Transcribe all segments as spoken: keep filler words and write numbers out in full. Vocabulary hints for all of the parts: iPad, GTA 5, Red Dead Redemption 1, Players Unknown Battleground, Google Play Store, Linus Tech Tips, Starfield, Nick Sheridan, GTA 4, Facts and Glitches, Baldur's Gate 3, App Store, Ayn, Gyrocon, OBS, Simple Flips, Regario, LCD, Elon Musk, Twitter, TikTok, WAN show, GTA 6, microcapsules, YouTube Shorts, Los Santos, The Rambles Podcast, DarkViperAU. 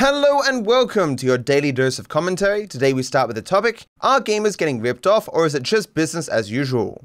Hello and welcome to your daily dose of commentary. Today we start with a topic: are gamers getting ripped off, or is it just business as usual?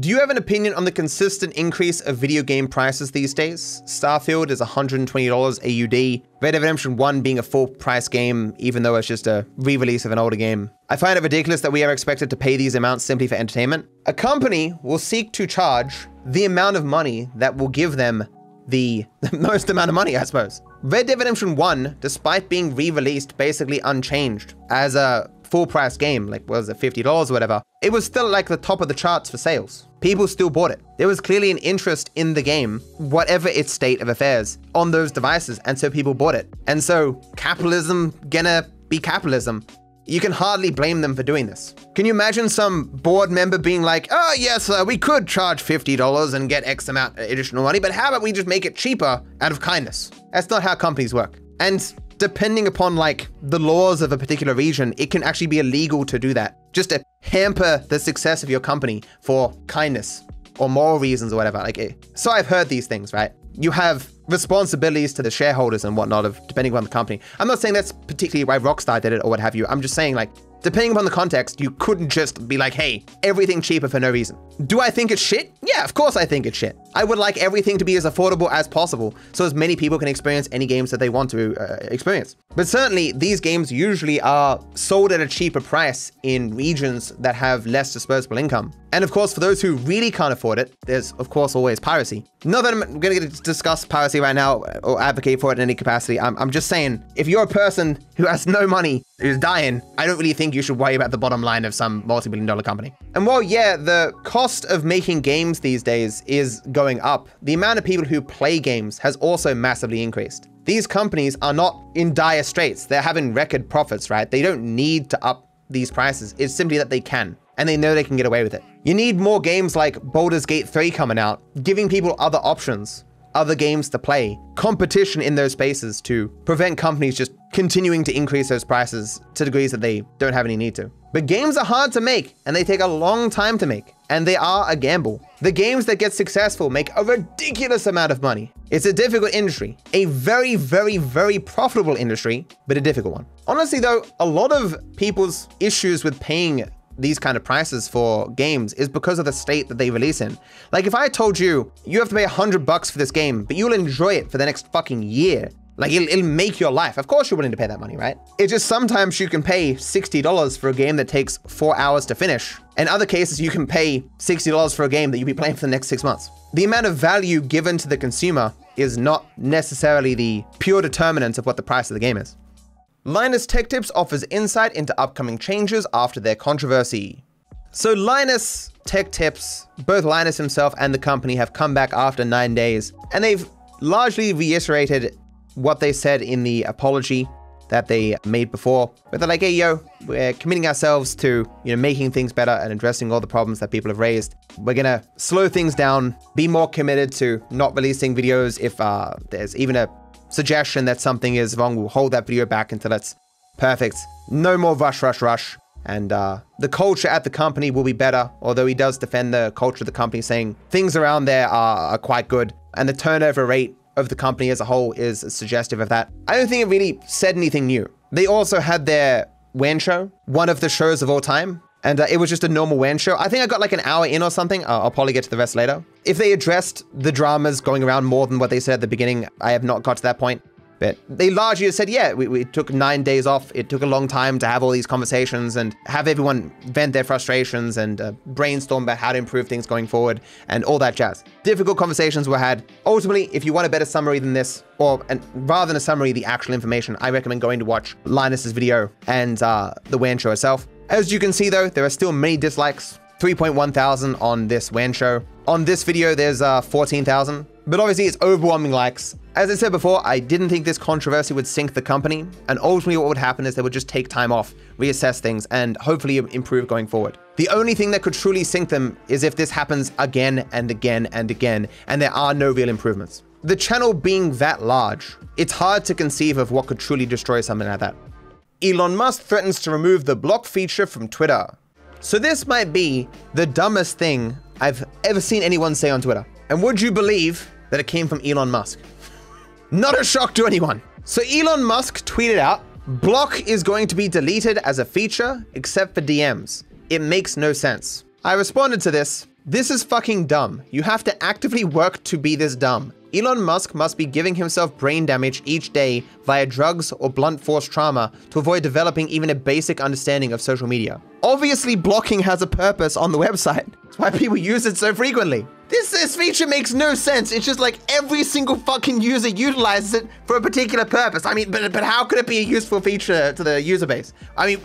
Do you have an opinion on the consistent increase of video game prices these days? Starfield is one hundred twenty dollars A U D, Red Dead Redemption one being a full price game even though it's just a re-release of an older game. I find it ridiculous that we are expected to pay these amounts simply for entertainment. A company will seek to charge the amount of money that will give them the most amount of money, I suppose. Red Dead Redemption one, despite being re-released basically unchanged as a full price game, like what was it, fifty dollars or whatever, it was still like the top of the charts for sales. People still bought it. There was clearly an interest in the game, whatever its state of affairs, on those devices, and so people bought it. And so capitalism gonna be capitalism. You can hardly blame them for doing this. Can you imagine some board member being like, oh yes, uh, we could charge fifty dollars and get X amount of additional money, but how about we just make it cheaper out of kindness? That's not how companies work. And depending upon like the laws of a particular region, it can actually be illegal to do that, just to hamper the success of your company for kindness or moral reasons or whatever. Like, it. So I've heard these things, right? You have responsibilities to the shareholders and whatnot of depending upon the company. I'm not saying that's particularly why Rockstar did it or what have you. I'm just saying, like, depending upon the context, you couldn't just be like, hey, everything cheaper for no reason. Do I think it's shit? Yeah, of course I think it's shit. I would like everything to be as affordable as possible so as many people can experience any games that they want to uh, experience. But certainly these games usually are sold at a cheaper price in regions that have less disposable income. And of course, for those who really can't afford it, there's of course always piracy. Not that I'm gonna discuss piracy right now or advocate for it in any capacity. I'm, I'm just saying, if you're a person who has no money, who's dying, I don't really think you should worry about the bottom line of some multi-billion dollar company. And while, yeah, the cost of making games these days is going up, the amount of people who play games has also massively increased. These companies are not in dire straits. They're having record profits, right? They don't need to up these prices. It's simply that they can, and they know they can get away with it. You need more games like Baldur's Gate three coming out, giving people other options, other games to play, competition in those spaces to prevent companies just continuing to increase those prices to degrees that they don't have any need to. But games are hard to make, and they take a long time to make, and they are a gamble. The games that get successful make a ridiculous amount of money. It's a difficult industry, a very, very, very profitable industry, but a difficult one. Honestly though, a lot of people's issues with paying these kind of prices for games is because of the state that they release in. Like, if I told you, you have to pay a hundred bucks for this game, but you'll enjoy it for the next fucking year. Like, it'll, it'll make your life. Of course you're willing to pay that money, right? It's just sometimes you can pay sixty dollars for a game that takes four hours to finish. In other cases, you can pay sixty dollars for a game that you'll be playing for the next six months. The amount of value given to the consumer is not necessarily the pure determinant of what the price of the game is. Linus Tech Tips offers insight into upcoming changes after their controversy. So Linus Tech Tips, both Linus himself and the company, have come back after nine days, and they've largely reiterated what they said in the apology that they made before. But they're like, hey, yo, we're committing ourselves to, you know, making things better and addressing all the problems that people have raised. We're gonna slow things down, be more committed to not releasing videos if uh, there's even a suggestion that something is wrong. We'll hold that video back until it's perfect. No more rush, rush, rush. And uh, the culture at the company will be better, although he does defend the culture of the company, saying things around there are, are quite good. And the turnover rate of the company as a whole is suggestive of that. I don't think it really said anything new. They also had their WAN show, one of the shows of all time. And uh, it was just a normal WAN show. I think I got like an hour in or something. Uh, I'll probably get to the rest later. If they addressed the dramas going around more than what they said at the beginning, I have not got to that point. But they largely said, yeah, we, we took nine days off. It took a long time to have all these conversations and have everyone vent their frustrations and uh, brainstorm about how to improve things going forward and all that jazz. Difficult conversations were had. Ultimately, if you want a better summary than this, or and rather than a summary, the actual information, I recommend going to watch Linus's video and uh, the WAN show itself. As you can see though, there are still many dislikes, three point one thousand on this WAN show. On this video, there's uh, fourteen thousand, but obviously it's overwhelming likes. As I said before, I didn't think this controversy would sink the company, and ultimately what would happen is they would just take time off, reassess things, and hopefully improve going forward. The only thing that could truly sink them is if this happens again and again and again, and there are no real improvements. The channel being that large, it's hard to conceive of what could truly destroy something like that. Elon Musk threatens to remove the block feature from Twitter. So this might be the dumbest thing I've ever seen anyone say on Twitter. And would you believe that it came from Elon Musk? Not a shock to anyone. So Elon Musk tweeted out, "Block is going to be deleted as a feature, except for D Ms. It makes no sense." I responded to this. This is fucking dumb. You have to actively work to be this dumb. Elon Musk must be giving himself brain damage each day via drugs or blunt force trauma to avoid developing even a basic understanding of social media. Obviously, blocking has a purpose on the website. That's why people use it so frequently. This, this feature makes no sense. It's just like every single fucking user utilizes it for a particular purpose. I mean, but, but how could it be a useful feature to the user base? I mean,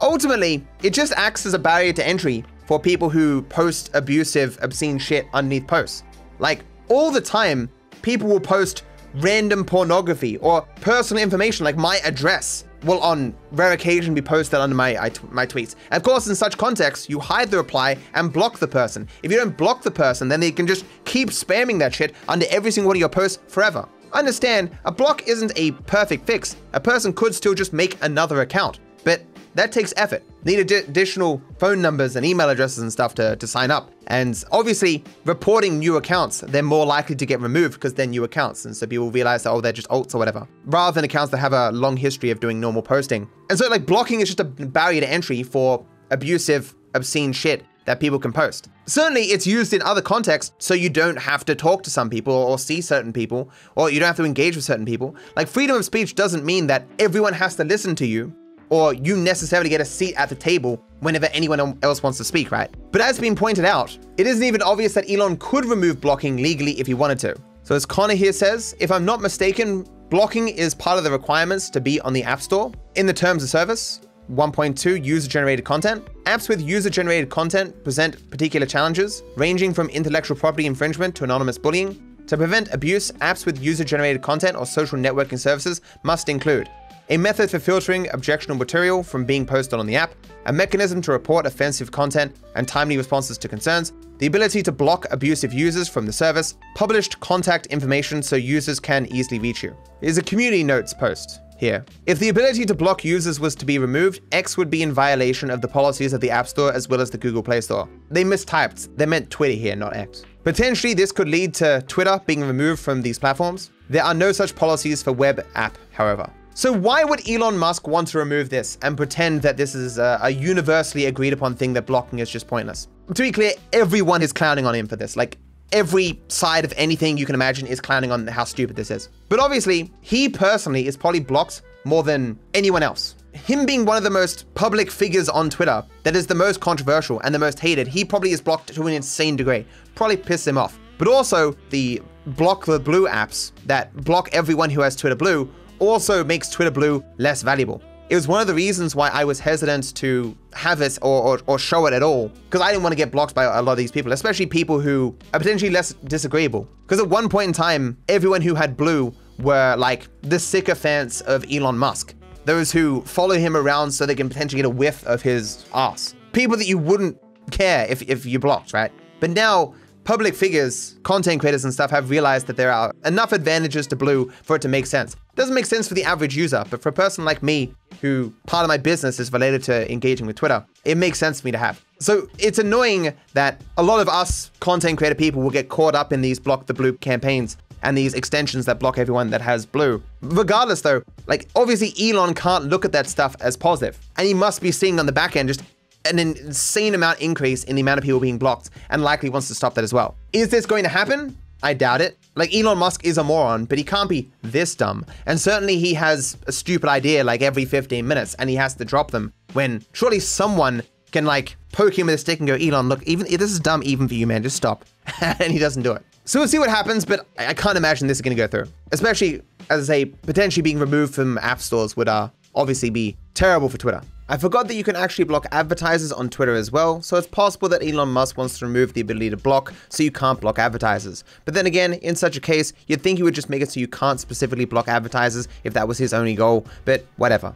ultimately, it just acts as a barrier to entry for people who post abusive, obscene shit underneath posts. Like, all the time, people will post random pornography or personal information, like my address will on rare occasion be posted under my I t my tweets. And of course, in such contexts, you hide the reply and block the person. If you don't block the person, then they can just keep spamming that shit under every single one of your posts forever. Understand, a block isn't a perfect fix. A person could still just make another account, but that takes effort. Need ad additional phone numbers and email addresses and stuff to, to sign up. And obviously, reporting new accounts, they're more likely to get removed because they're new accounts. And so people realize that, oh, they're just alts or whatever, rather than accounts that have a long history of doing normal posting. And so like blocking is just a barrier to entry for abusive, obscene shit that people can post. Certainly it's used in other contexts, so you don't have to talk to some people or see certain people, or you don't have to engage with certain people. Like freedom of speech doesn't mean that everyone has to listen to you, or you necessarily get a seat at the table whenever anyone else wants to speak, right? But as been pointed out, it isn't even obvious that Elon could remove blocking legally if he wanted to. So as Connor here says, if I'm not mistaken, blocking is part of the requirements to be on the App Store. In the terms of service, one point two user-generated content. Apps with user-generated content present particular challenges, ranging from intellectual property infringement to anonymous bullying. To prevent abuse, apps with user-generated content or social networking services must include a method for filtering objectionable material from being posted on the app, a mechanism to report offensive content and timely responses to concerns, the ability to block abusive users from the service, published contact information so users can easily reach you. There's a community notes post here. If the ability to block users was to be removed, X would be in violation of the policies of the App Store as well as the Google Play Store. They mistyped. They meant Twitter here, not X. Potentially, this could lead to Twitter being removed from these platforms. There are no such policies for web app, however. So why would Elon Musk want to remove this and pretend that this is a, a universally agreed upon thing that blocking is just pointless? To be clear, everyone is clowning on him for this. Like every side of anything you can imagine is clowning on how stupid this is. But obviously, he personally is probably blocked more than anyone else. Him being one of the most public figures on Twitter that is the most controversial and the most hated, he probably is blocked to an insane degree. Probably pissed him off. But also the block the blue apps that block everyone who has Twitter blue also makes Twitter blue less valuable. It was one of the reasons why I was hesitant to have this or, or, or show it at all, because I didn't want to get blocked by a lot of these people, especially people who are potentially less disagreeable. Because at one point in time, everyone who had blue were like the sycophants of Elon Musk, those who follow him around so they can potentially get a whiff of his ass. People that you wouldn't care if, if you blocked, right? But now, public figures, content creators and stuff have realized that there are enough advantages to blue for it to make sense. Doesn't make sense for the average user, but for a person like me, who part of my business is related to engaging with Twitter, it makes sense for me to have. So it's annoying that a lot of us content creator people will get caught up in these block the blue campaigns and these extensions that block everyone that has blue. Regardless though, like obviously Elon can't look at that stuff as positive, and he must be seeing on the back end just an insane amount increase in the amount of people being blocked, and likely wants to stop that as well. Is this going to happen? I doubt it. Like Elon Musk is a moron, but he can't be this dumb. And certainly he has a stupid idea like every fifteen minutes and he has to drop them when surely someone can like poke him with a stick and go, Elon, look, even if this is dumb even for you, man, just stop. And he doesn't do it. So we'll see what happens, but I can't imagine this is gonna go through. Especially, as I say, potentially being removed from app stores would uh, obviously be terrible for Twitter. I forgot that you can actually block advertisers on Twitter as well, so it's possible that Elon Musk wants to remove the ability to block so you can't block advertisers. But then again, in such a case, you'd think he would just make it so you can't specifically block advertisers if that was his only goal, but whatever.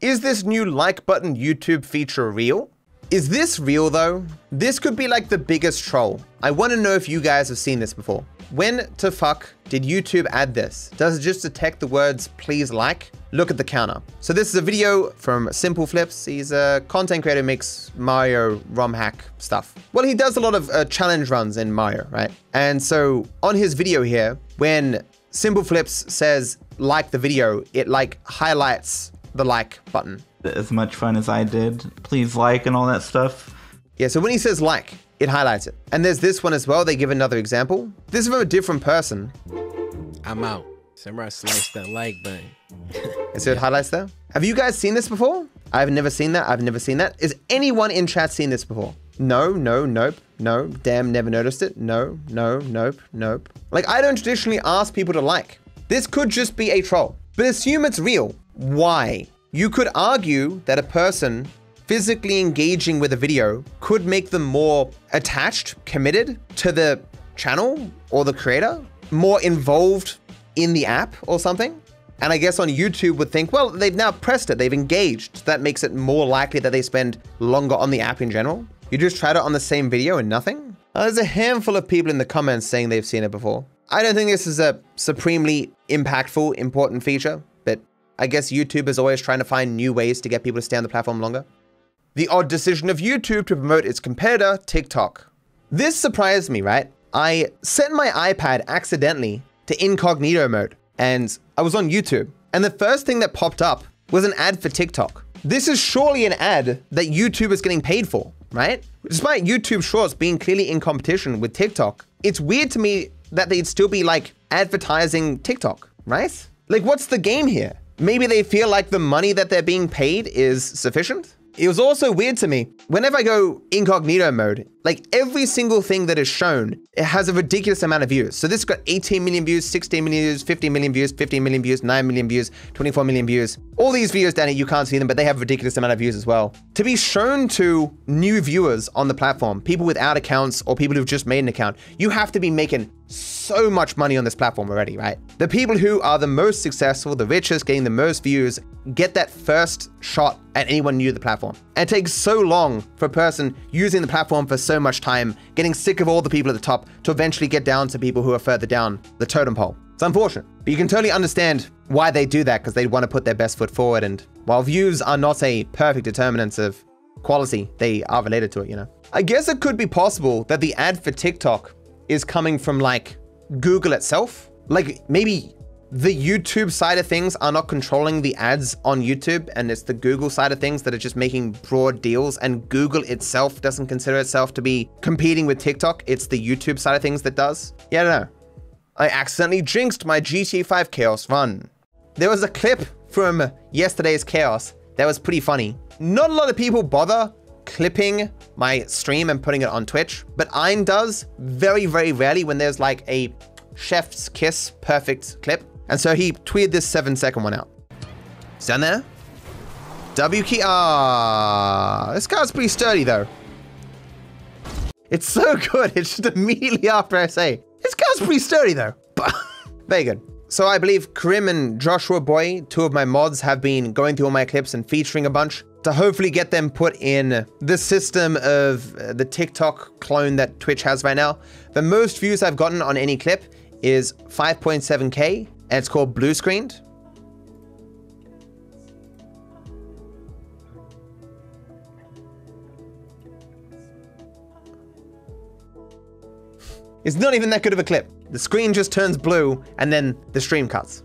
Is this new like button YouTube feature real? Is this real though? This could be like the biggest troll. I want to know if you guys have seen this before. When to fuck did YouTube add this? Does it just detect the words please like? Look at the counter. So this is a video from Simple Flips. He's a content creator who makes Mario ROM hack stuff. Well, he does a lot of uh, challenge runs in Mario, right? And so on his video here, when Simple Flips says, like the video. It like highlights the like button. As much fun as I did, please like and all that stuff. Yeah, so when he says like, it highlights it. And there's this one as well. They give another example. This is from a different person. I'm out. Samurai sliced that like button. And so it highlights that. Have you guys seen this before? I've never seen that. I've never seen that. Is anyone in chat seen this before? No, no, nope, no, damn, never noticed it. No, no, nope, nope. Like, I don't traditionally ask people to like. This could just be a troll, but assume it's real. Why? You could argue that a person physically engaging with a video could make them more attached, committed to the channel or the creator, more involved in the app or something. And I guess on YouTube would think, well, they've now pressed it, they've engaged. So that makes it more likely that they spend longer on the app in general. You just tried it on the same video and nothing? Uh, there's a handful of people in the comments saying they've seen it before. I don't think this is a supremely impactful, important feature, but I guess YouTube is always trying to find new ways to get people to stay on the platform longer. The odd decision of YouTube to promote its competitor, TikTok. This surprised me, right? I set my iPad accidentally to incognito mode, and I was on YouTube, and the first thing that popped up was an ad for TikTok. This is surely an ad that YouTube is getting paid for, right? Despite YouTube Shorts being clearly in competition with TikTok, it's weird to me that they'd still be like advertising TikTok, right? Like, what's the game here? Maybe they feel like the money that they're being paid is sufficient. It was also weird to me, whenever I go incognito mode, like every single thing that is shown, it has a ridiculous amount of views. So this got eighteen million views, sixteen million views, fifteen million views, fifteen million views, nine million views, twenty-four million views. All these videos down here, you can't see them, but they have a ridiculous amount of views as well. To be shown to new viewers on the platform, people without accounts or people who've just made an account, you have to be making so much money on this platform already, right? The people who are the most successful, the richest, getting the most views, get that first shot at anyone new to the platform. And it takes so long for a person using the platform for so much time, getting sick of all the people at the top, to eventually get down to people who are further down the totem pole. It's unfortunate, but you can totally understand why they do that, because they want to put their best foot forward. And while views are not a perfect determinant of quality, they are related to it, you know? I guess it could be possible that the ad for TikTok is coming from like Google itself. Like maybe the YouTube side of things are not controlling the ads on YouTube, and it's the Google side of things that are just making broad deals, and Google itself doesn't consider itself to be competing with TikTok. It's the YouTube side of things that does. Yeah, I don't know. I accidentally jinxed my G T A five Chaos run. There was a clip from yesterday's Chaos that was pretty funny. Not a lot of people bother clipping my stream and putting it on Twitch, but Ayn does very, very rarely when there's like a chef's kiss perfect clip. And so he tweeted this seven second one out. It's down there. W key, ah, this card's pretty sturdy though. It's so good, it's just immediately after I say, this card's pretty sturdy though. Very good. So I believe Karim and Joshua Boy, two of my mods, have been going through all my clips and featuring a bunch to hopefully get them put in the system of the TikTok clone that Twitch has right now. The most views I've gotten on any clip is five point seven K, and it's called Blue Screened. It's not even that good of a clip. The screen just turns blue and then the stream cuts.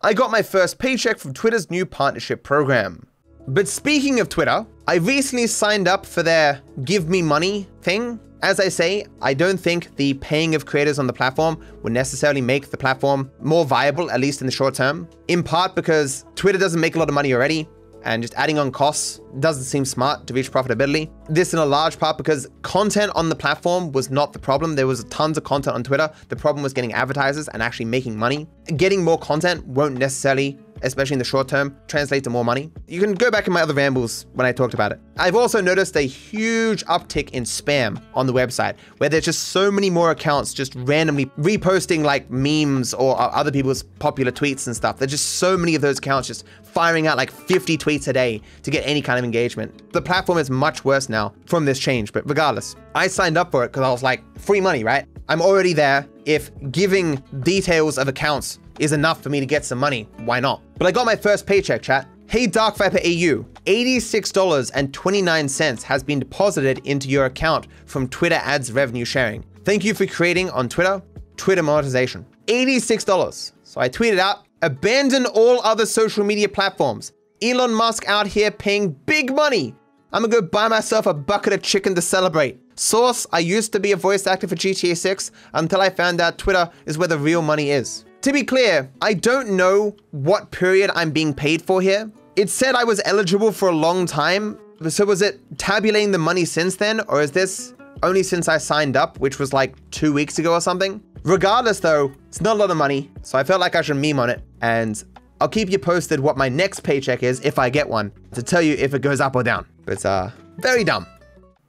I got my first paycheck from Twitter's new partnership program. But speaking of Twitter, I recently signed up for their give me money thing. As I say, I don't think the paying of creators on the platform will necessarily make the platform more viable, at least in the short term, in part because Twitter doesn't make a lot of money already, and just adding on costs doesn't seem smart to reach profitability. This in a large part because content on the platform was not the problem. There was tons of content on Twitter. The problem was getting advertisers and actually making money. Getting more content won't necessarily, especially in the short term, translate to more money. You can go back in my other rambles when I talked about it. I've also noticed a huge uptick in spam on the website, where there's just so many more accounts just randomly reposting like memes or other people's popular tweets and stuff. There's just so many of those accounts just firing out like fifty tweets a day to get any kind of engagement. The platform is much worse now from this change, but regardless, I signed up for it because I was like, free money, right? I'm already there. If giving details of accounts is enough for me to get some money, why not? But I got my first paycheck, chat. Hey DarkViperAU, eighty-six dollars and twenty-nine cents has been deposited into your account from Twitter ads revenue sharing. Thank you for creating on Twitter, Twitter monetization. eighty-six dollars. So I tweeted out, abandon all other social media platforms. Elon Musk out here paying big money. I'm gonna go buy myself a bucket of chicken to celebrate. Source, I used to be a voice actor for G T A six until I found out Twitter is where the real money is. To be clear, I don't know what period I'm being paid for here. It said I was eligible for a long time. So was it tabulating the money since then? Or is this only since I signed up, which was like two weeks ago or something? Regardless though, it's not a lot of money. So I felt like I should meme on it. And I'll keep you posted what my next paycheck is, if I get one, to tell you if it goes up or down. But uh, very dumb.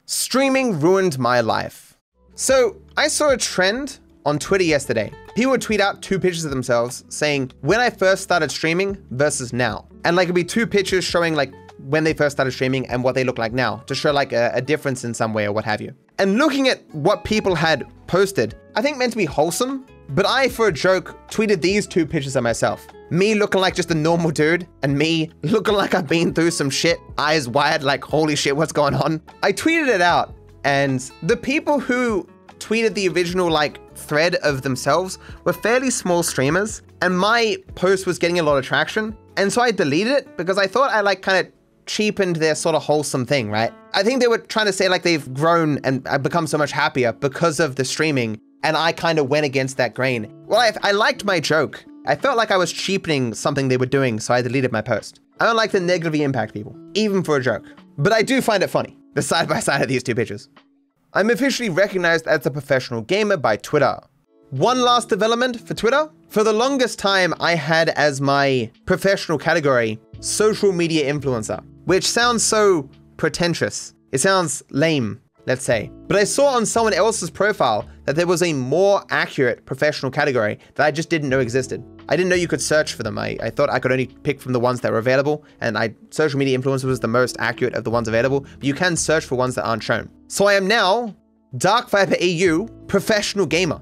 Streaming ruined my life. So I saw a trend on Twitter yesterday. People would tweet out two pictures of themselves saying, when I first started streaming versus now. And like it'd be two pictures showing like when they first started streaming and what they look like now, to show like a, a difference in some way or what have you. And looking at what people had posted, I think meant to be wholesome, but I, for a joke, tweeted these two pictures of myself. Me looking like just a normal dude, and me looking like I've been through some shit, eyes wired like, holy shit, what's going on? I tweeted it out, and the people who tweeted the original like thread of themselves were fairly small streamers, and my post was getting a lot of traction, and so I deleted it because I thought I like kind of cheapened their sort of wholesome thing, right? I think they were trying to say like they've grown and become so much happier because of the streaming, and I kind of went against that grain. Well, I, I liked my joke. I felt like I was cheapening something they were doing, so I deleted my post. I don't like to negatively impact people, even for a joke. But I do find it funny, the side-by-side of these two pictures. I'm officially recognized as a professional gamer by Twitter. One last development for Twitter. For the longest time, I had as my professional category, social media influencer, which sounds so pretentious. It sounds lame, let's say. But I saw on someone else's profile that there was a more accurate professional category that I just didn't know existed. I didn't know you could search for them. I, I thought I could only pick from the ones that were available, and I, social media influencer was the most accurate of the ones available, but you can search for ones that aren't shown. So I am now DarkViperAU professional gamer.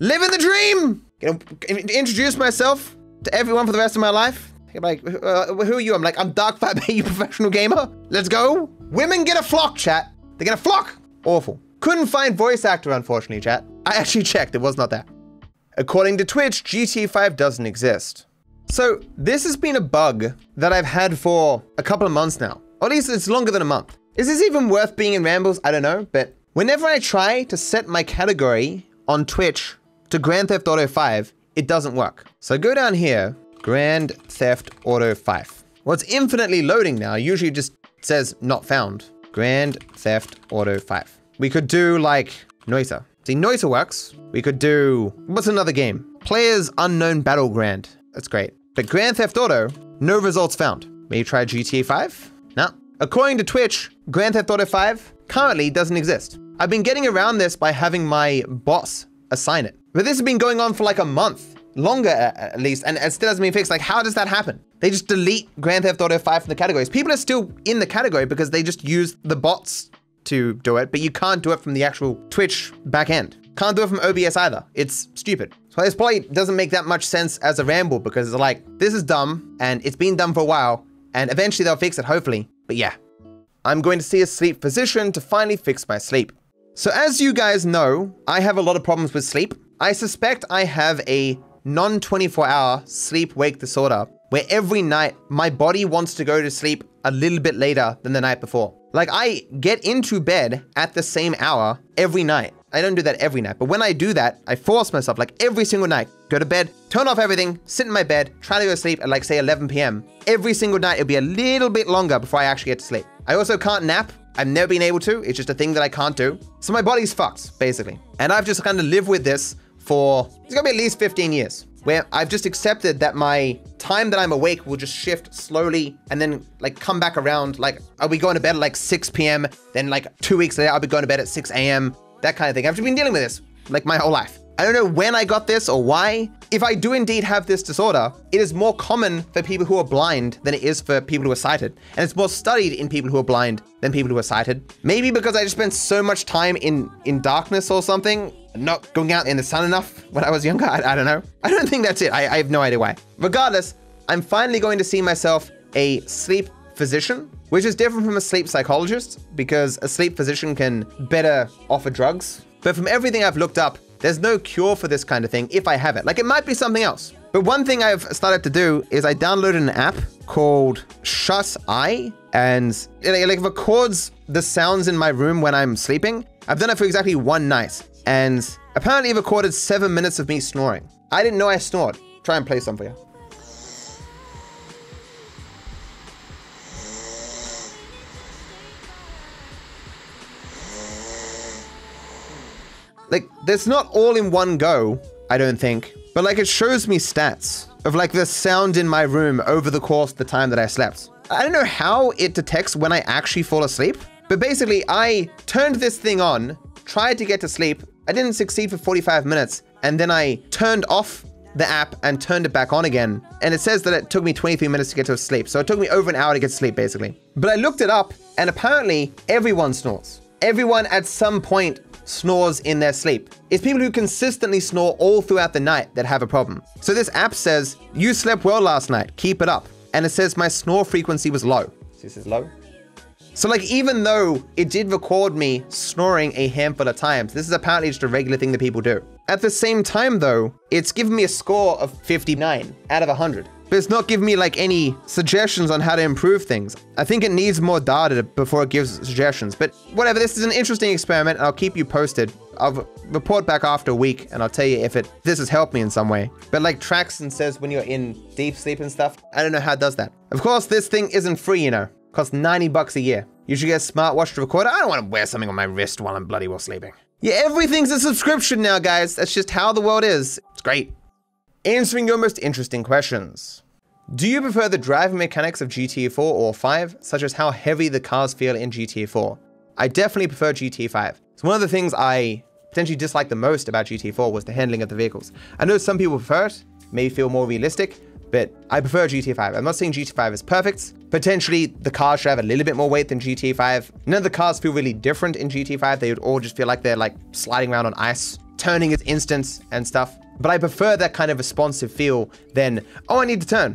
Living the dream! Gonna introduce myself to everyone for the rest of my life. I'm like, uh, who are you? I'm like, I'm DarkViperAU professional gamer. Let's go. Women get a flock, chat. They get a flock. Awful. Couldn't find voice actor, unfortunately, chat. I actually checked, it was not there. According to Twitch, G T A five doesn't exist. So this has been a bug that I've had for a couple of months now, or at least it's longer than a month. Is this even worth being in rambles? I don't know, but whenever I try to set my category on Twitch to Grand Theft Auto five, it doesn't work. So go down here, Grand Theft Auto five. Well, it's infinitely loading now. Usually it just says not found. Grand Theft Auto five. We could do like Noita. See, Noita works. We could do, what's another game? Players Unknown Battleground. That's great. But Grand Theft Auto, no results found. May you try G T A five? No. According to Twitch, Grand Theft Auto five currently doesn't exist. I've been getting around this by having my boss assign it. But this has been going on for like a month, longer at least, and it still hasn't been fixed. Like, how does that happen? They just delete Grand Theft Auto five from the categories. People are still in the category because they just use the bots to do it, but you can't do it from the actual Twitch backend. Can't do it from O B S either. It's stupid. So this probably doesn't make that much sense as a ramble because it's like, this is dumb and it's been dumb for a while and eventually they'll fix it, hopefully. But yeah, I'm going to see a sleep physician to finally fix my sleep. So as you guys know, I have a lot of problems with sleep. I suspect I have a non twenty-four hour sleep wake disorder where every night my body wants to go to sleep a little bit later than the night before. Like, I get into bed at the same hour every night. I don't do that every night, but when I do that, I force myself, like every single night, go to bed, turn off everything, sit in my bed, try to go to sleep at like say eleven p m Every single night, it'll be a little bit longer before I actually get to sleep. I also can't nap. I've never been able to. It's just a thing that I can't do. So my body's fucked, basically. And I've just kind of lived with this for, it's gonna be at least fifteen years, where I've just accepted that my time that I'm awake will just shift slowly and then like come back around. Like, I'll be going to bed at like six p m Then like two weeks later, I'll be going to bed at six a m That kind of thing. I've just been dealing with this like my whole life. I don't know when I got this or why. If I do indeed have this disorder, it is more common for people who are blind than it is for people who are sighted. And it's more studied in people who are blind than people who are sighted. Maybe because I just spent so much time in, in darkness or something, not going out in the sun enough when I was younger. I, I don't know. I don't think that's it. I, I have no idea why. Regardless, I'm finally going to see myself a sleep physician, which is different from a sleep psychologist because a sleep physician can better offer drugs. But from everything I've looked up, There's no cure for this kind of thing if I have it. Like, it might be something else. But one thing I've started to do is I downloaded an app called Shut Eye, and it, like, records the sounds in my room when I'm sleeping. I've done it for exactly one night, and apparently it recorded seven minutes of me snoring. I didn't know I snored. Try and play some for you. Like, that's not all in one go, I don't think. But, like, it shows me stats of, like, the sound in my room over the course of the time that I slept. I don't know how it detects when I actually fall asleep. But basically, I turned this thing on, tried to get to sleep. I didn't succeed for forty-five minutes. And then I turned off the app and turned it back on again. And it says that it took me twenty-three minutes to get to sleep. So it took me over an hour to get to sleep, basically. But I looked it up, and apparently everyone snores. Everyone at some point snores in their sleep. It's people who consistently snore all throughout the night that have a problem. So this app says, you slept well last night, keep it up. And it says my snore frequency was low. So this is low. So, like, even though it did record me snoring a handful of times, this is apparently just a regular thing that people do. At the same time though, it's given me a score of fifty-nine out of one hundred. But it's not giving me, like, any suggestions on how to improve things. I think it needs more data before it gives suggestions. But whatever, this is an interesting experiment, and I'll keep you posted. I'll report back after a week, and I'll tell you if it this has helped me in some way. But, like, tracks and says when you're in deep sleep and stuff, I don't know how it does that. Of course, this thing isn't free, you know. It costs ninety bucks a year. You should get a smartwatch to record it. I don't want to wear something on my wrist while I'm bloody well sleeping. Yeah, everything's a subscription now, guys. That's just how the world is. It's great. Answering your most interesting questions. Do you prefer the driving mechanics of G T A four or five, such as how heavy the cars feel in G T A four? I definitely prefer G T A five. It's one of the things I potentially disliked the most about G T A four was the handling of the vehicles. I know some people prefer it, may feel more realistic, but I prefer G T A five. I'm not saying G T A five is perfect. Potentially, the cars should have a little bit more weight than G T A five. None of the cars feel really different in G T A five. They would all just feel like they're, like, sliding around on ice, turning is instant and stuff. But I prefer that kind of responsive feel than, oh, I need to turn.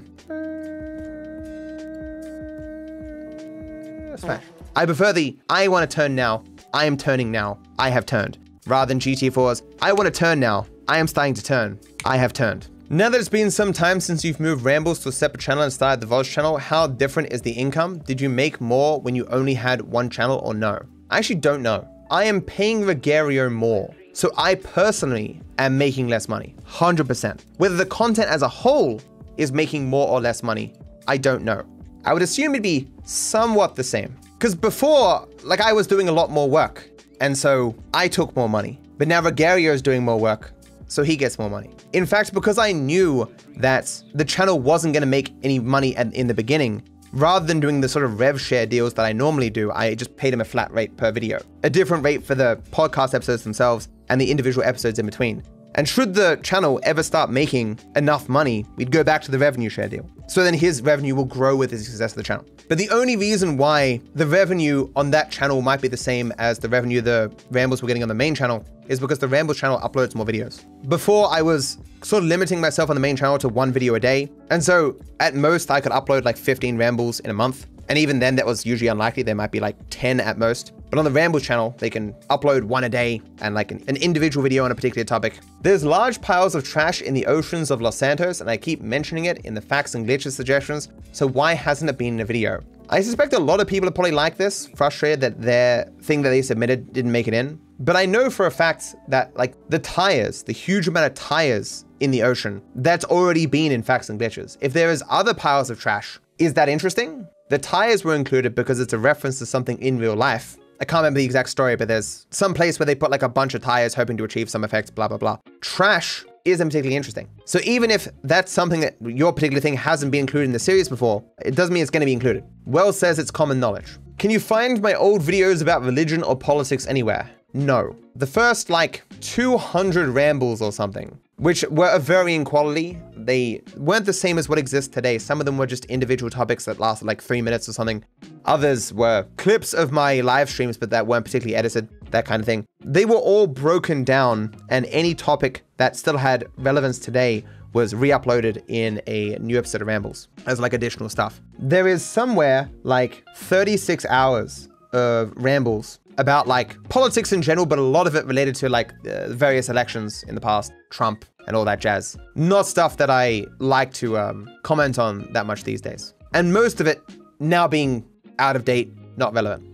Smash. I prefer the, I want to turn now, I am turning now, I have turned, rather than G T A four's, I want to turn now, I am starting to turn, I have turned. Now that it's been some time since you've moved Rambles to a separate channel and started the Voz channel, how different is the income? Did you make more when you only had one channel or no? I actually don't know. I am paying Regario more. So I personally am making less money, one hundred percent. Whether the content as a whole is making more or less money, I don't know. I would assume it'd be somewhat the same. Because before, like, I was doing a lot more work, and so I took more money. But now Regario is doing more work, so he gets more money. In fact, because I knew that the channel wasn't gonna make any money at, in the beginning, rather than doing the sort of rev share deals that I normally do, I just paid him a flat rate per video. A different rate for the podcast episodes themselves and the individual episodes in between. And should the channel ever start making enough money, we'd go back to the revenue share deal. So then his revenue will grow with the success of the channel. But the only reason why the revenue on that channel might be the same as the revenue the Rambles were getting on the main channel is because the Rambles channel uploads more videos. Before, I was sort of limiting myself on the main channel to one video a day. And so at most I could upload like fifteen rambles in a month. And even then that was usually unlikely. There might be like ten at most. But on the Ramble channel, they can upload one a day and like an, an individual video on a particular topic. There's large piles of trash in the oceans of Los Santos, and I keep mentioning it in the facts and glitches suggestions. So why hasn't it been in a video? I suspect a lot of people are probably like this, frustrated that their thing that they submitted didn't make it in. But I know for a fact that, like, the tires, the huge amount of tires in the ocean, that's already been in facts and glitches. If there is other piles of trash, is that interesting? The tires were included because it's a reference to something in real life. I can't remember the exact story, but there's some place where they put like a bunch of tires hoping to achieve some effect, blah, blah, blah. Trash isn't particularly interesting. So even if that's something that your particular thing hasn't been included in the series before, it doesn't mean it's going to be included. Wells says it's common knowledge. Can you find my old videos about religion or politics anywhere? No. The first like two hundred rambles or something, which were of varying quality. They weren't the same as what exists today. Some of them were just individual topics that lasted like three minutes or something. Others were clips of my live streams, but that weren't particularly edited, that kind of thing. They were all broken down, and any topic that still had relevance today was re-uploaded in a new episode of Rambles as like additional stuff. There is somewhere like thirty-six hours uh, rambles about like politics in general, but a lot of it related to like uh, various elections in the past, Trump and all that jazz. Not stuff that I like to um, comment on that much these days. And most of it now being out of date, not relevant.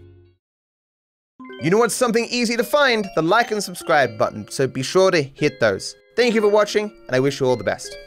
You know what's something easy to find? The like and subscribe button, so be sure to hit those. Thank you for watching, and I wish you all the best.